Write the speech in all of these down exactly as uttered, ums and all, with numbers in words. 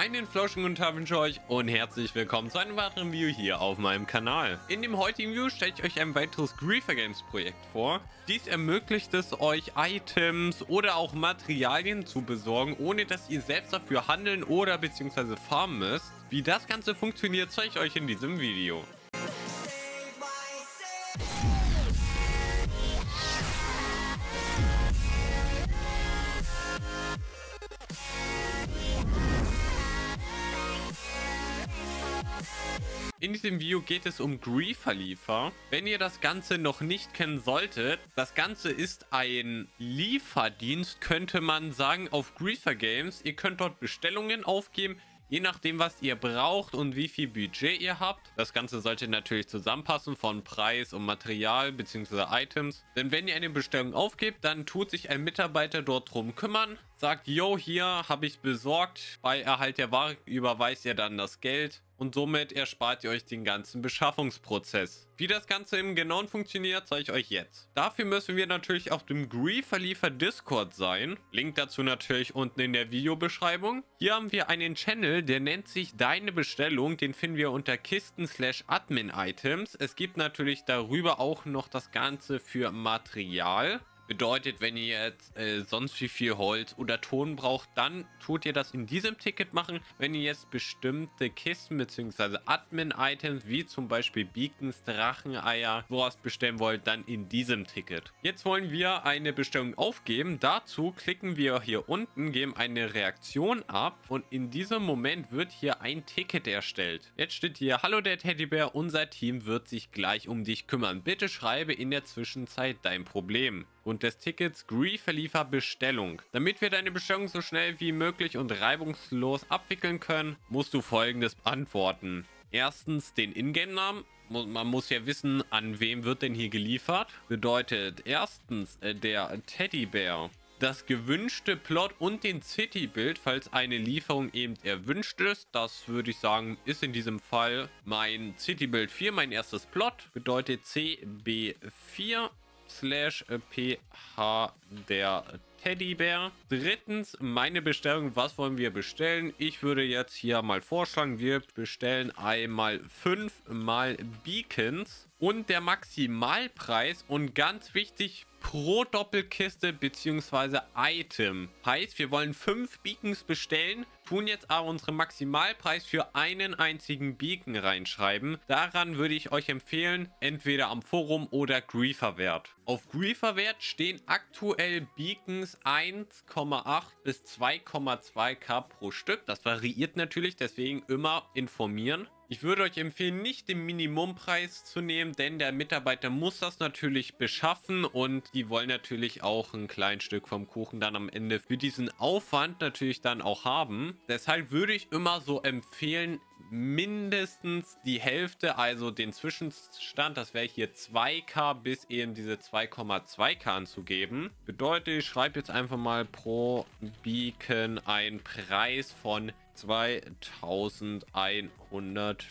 Einen Floschen und Tafel euch und herzlich willkommen zu einem weiteren Video hier auf meinem Kanal. In dem heutigen Video stelle ich euch ein weiteres GrieferGames Projekt vor. Dies ermöglicht es euch, Items oder auch Materialien zu besorgen, ohne dass ihr selbst dafür handeln oder bzw. farmen müsst. Wie das Ganze funktioniert, zeige ich euch in diesem Video. In diesem Video geht es um GrieferLiefer. Wenn ihr das Ganze noch nicht kennen solltet, das Ganze ist ein Lieferdienst, könnte man sagen, auf GrieferGames. Ihr könnt dort Bestellungen aufgeben, je nachdem, was ihr braucht und wie viel Budget ihr habt. Das Ganze sollte natürlich zusammenpassen von Preis und Material bzw. Items. Denn wenn ihr eine Bestellung aufgebt, dann tut sich ein Mitarbeiter dort drum kümmern. Sagt, yo, hier habe ich besorgt. Bei Erhalt der Ware überweist ihr dann das Geld. Und somit erspart ihr euch den ganzen Beschaffungsprozess. Wie das Ganze im Genauen funktioniert, zeige ich euch jetzt. Dafür müssen wir natürlich auf dem GrieferLiefer Discord sein. Link dazu natürlich unten in der Videobeschreibung. Hier haben wir einen Channel, der nennt sich Deine Bestellung. Den finden wir unter Kisten slash Admin Items. Es gibt natürlich darüber auch noch das Ganze für Material. Bedeutet, wenn ihr jetzt äh, sonst wie viel Holz oder Ton braucht, dann tut ihr das in diesem Ticket machen. Wenn ihr jetzt bestimmte Kisten bzw. Admin-Items, wie zum Beispiel Beacons, Dracheneier, sowas bestellen wollt, dann in diesem Ticket. Jetzt wollen wir eine Bestellung aufgeben. Dazu klicken wir hier unten, geben eine Reaktion ab und in diesem Moment wird hier ein Ticket erstellt. Jetzt steht hier, hallo DerTeddybaer, unser Team wird sich gleich um dich kümmern. Bitte schreibe in der Zwischenzeit dein Problem. Und des Tickets GrieferLiefer Bestellung. Damit wir deine Bestellung so schnell wie möglich und reibungslos abwickeln können, musst du Folgendes beantworten. Erstens den Ingame-Namen. Man muss ja wissen, an wem wird denn hier geliefert. Bedeutet erstens der Teddybär. Das gewünschte Plot und den City-Bild, falls eine Lieferung eben erwünscht ist. Das würde ich sagen, ist in diesem Fall mein City-Bild vier, mein erstes Plot. Bedeutet C B vier. Slash P H der Teddybär. Drittens, meine Bestellung. Was wollen wir bestellen? Ich würde jetzt hier mal vorschlagen, wir bestellen einmal fünfmal Beacons und der Maximalpreis und ganz wichtig, pro Doppelkiste bzw. Item. Heißt, wir wollen fünf Beacons bestellen, tun jetzt aber unseren Maximalpreis für einen einzigen Beacon reinschreiben. Daran würde ich euch empfehlen, entweder am Forum oder Grieferwert. Auf Grieferwert stehen aktuell Beacons eins Komma acht bis zwei Komma zwei K pro Stück. Das variiert natürlich, deswegen immer informieren. Ich würde euch empfehlen, nicht den Minimumpreis zu nehmen, denn der Mitarbeiter muss das natürlich beschaffen und die wollen natürlich auch ein kleines Stück vom Kuchen dann am Ende für diesen Aufwand natürlich dann auch haben. Deshalb würde ich immer so empfehlen, mindestens die Hälfte, also den Zwischenstand, das wäre hier zwei K bis eben diese zwei Komma zwei K anzugeben. Bedeutet, ich schreibe jetzt einfach mal pro Beacon einen Preis von zweitausendeinhundert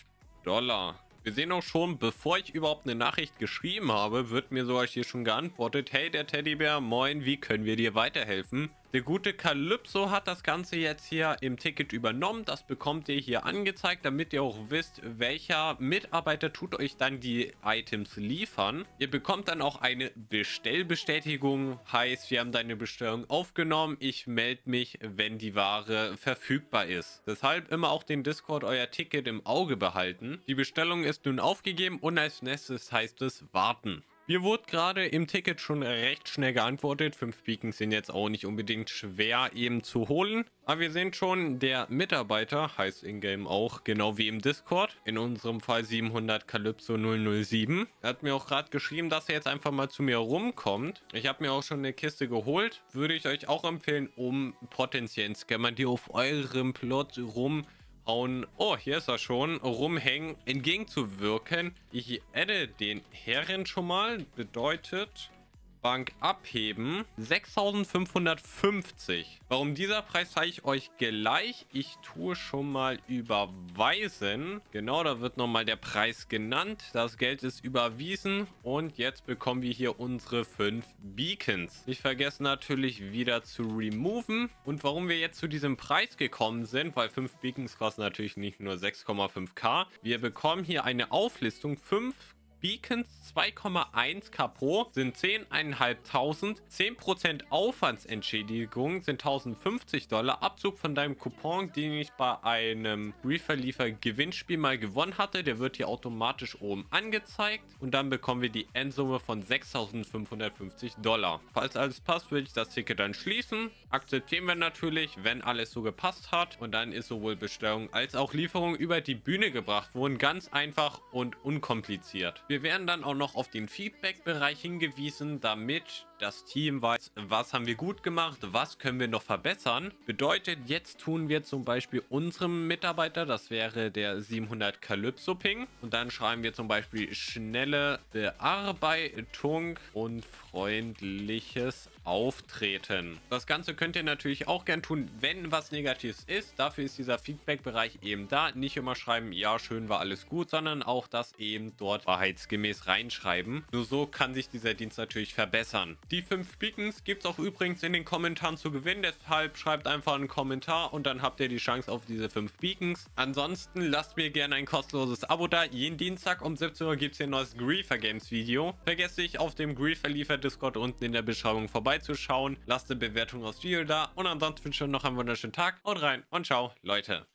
Dollar. Wir sehen auch schon, bevor ich überhaupt eine Nachricht geschrieben habe, wird mir sogar hier schon geantwortet, hey der Teddybär, moin, wie können wir dir weiterhelfen? Der gute Calypso hat das Ganze jetzt hier im Ticket übernommen. Das bekommt ihr hier angezeigt, damit ihr auch wisst, welcher Mitarbeiter tut euch dann die Items liefern. Ihr bekommt dann auch eine Bestellbestätigung. Heißt, wir haben deine Bestellung aufgenommen. Ich melde mich, wenn die Ware verfügbar ist. Deshalb immer auch den Discord, euer Ticket im Auge behalten. Die Bestellung ist nun aufgegeben und als nächstes heißt es warten. Mir wurde gerade im Ticket schon recht schnell geantwortet. Fünf Beacons sind jetzt auch nicht unbedingt schwer eben zu holen. Aber wir sehen schon, der Mitarbeiter heißt in-game auch, genau wie im Discord. In unserem Fall sieben hundert Calypso null null sieben. Er hat mir auch gerade geschrieben, dass er jetzt einfach mal zu mir rumkommt. Ich habe mir auch schon eine Kiste geholt. Würde ich euch auch empfehlen, um potenziellen Scammern, die auf eurem Plot rum... Oh, hier ist er schon, rumhängen, entgegenzuwirken. Ich adde den Herren schon mal, bedeutet, Bank abheben. sechstausendfünfhundertfünfzig. Warum dieser Preis, zeige ich euch gleich. Ich tue schon mal überweisen. Genau, da wird nochmal der Preis genannt. Das Geld ist überwiesen. Und jetzt bekommen wir hier unsere fünf Beacons. Nicht vergessen natürlich wieder zu removen. Und warum wir jetzt zu diesem Preis gekommen sind, weil fünf Beacons kosten natürlich nicht nur sechs Komma fünf K. Wir bekommen hier eine Auflistung. fünf Beacons zwei Komma eins K pro sind zehntausendfünfhundert, zehn Prozent Aufwandsentschädigung sind tausendfünfzig Dollar, Abzug von deinem Coupon, den ich bei einem GrieferLiefer Gewinnspiel mal gewonnen hatte, der wird hier automatisch oben angezeigt und dann bekommen wir die Endsumme von sechstausendfünfhundertfünfzig Dollar. Falls alles passt, würde ich das Ticket dann schließen, akzeptieren wir natürlich, wenn alles so gepasst hat und dann ist sowohl Bestellung als auch Lieferung über die Bühne gebracht worden, ganz einfach und unkompliziert. Wir werden dann auch noch auf den Feedback-Bereich hingewiesen, damit das Team weiß, was haben wir gut gemacht, was können wir noch verbessern. Bedeutet, jetzt tun wir zum Beispiel unserem Mitarbeiter, das wäre der siebenhundert Calypso Ping. Und dann schreiben wir zum Beispiel schnelle Bearbeitung und freundliches Auftreten. Das Ganze könnt ihr natürlich auch gern tun, wenn was Negatives ist. Dafür ist dieser Feedback-Bereich eben da. Nicht immer schreiben, ja, schön war alles gut, sondern auch das eben dort wahrheitsgemäß reinschreiben. Nur so kann sich dieser Dienst natürlich verbessern. Die fünf Beacons gibt es auch übrigens in den Kommentaren zu gewinnen, deshalb schreibt einfach einen Kommentar und dann habt ihr die Chance auf diese fünf Beacons. Ansonsten lasst mir gerne ein kostenloses Abo da. Jeden Dienstag um siebzehn Uhr gibt es hier ein neues GrieferGames Video. Vergesst nicht, auf dem GrieferLiefer Discord unten in der Beschreibung vorbeizuschauen. Lasst eine Bewertung aufs Video da und ansonsten wünsche ich euch noch einen wunderschönen Tag. Haut rein und ciao, Leute.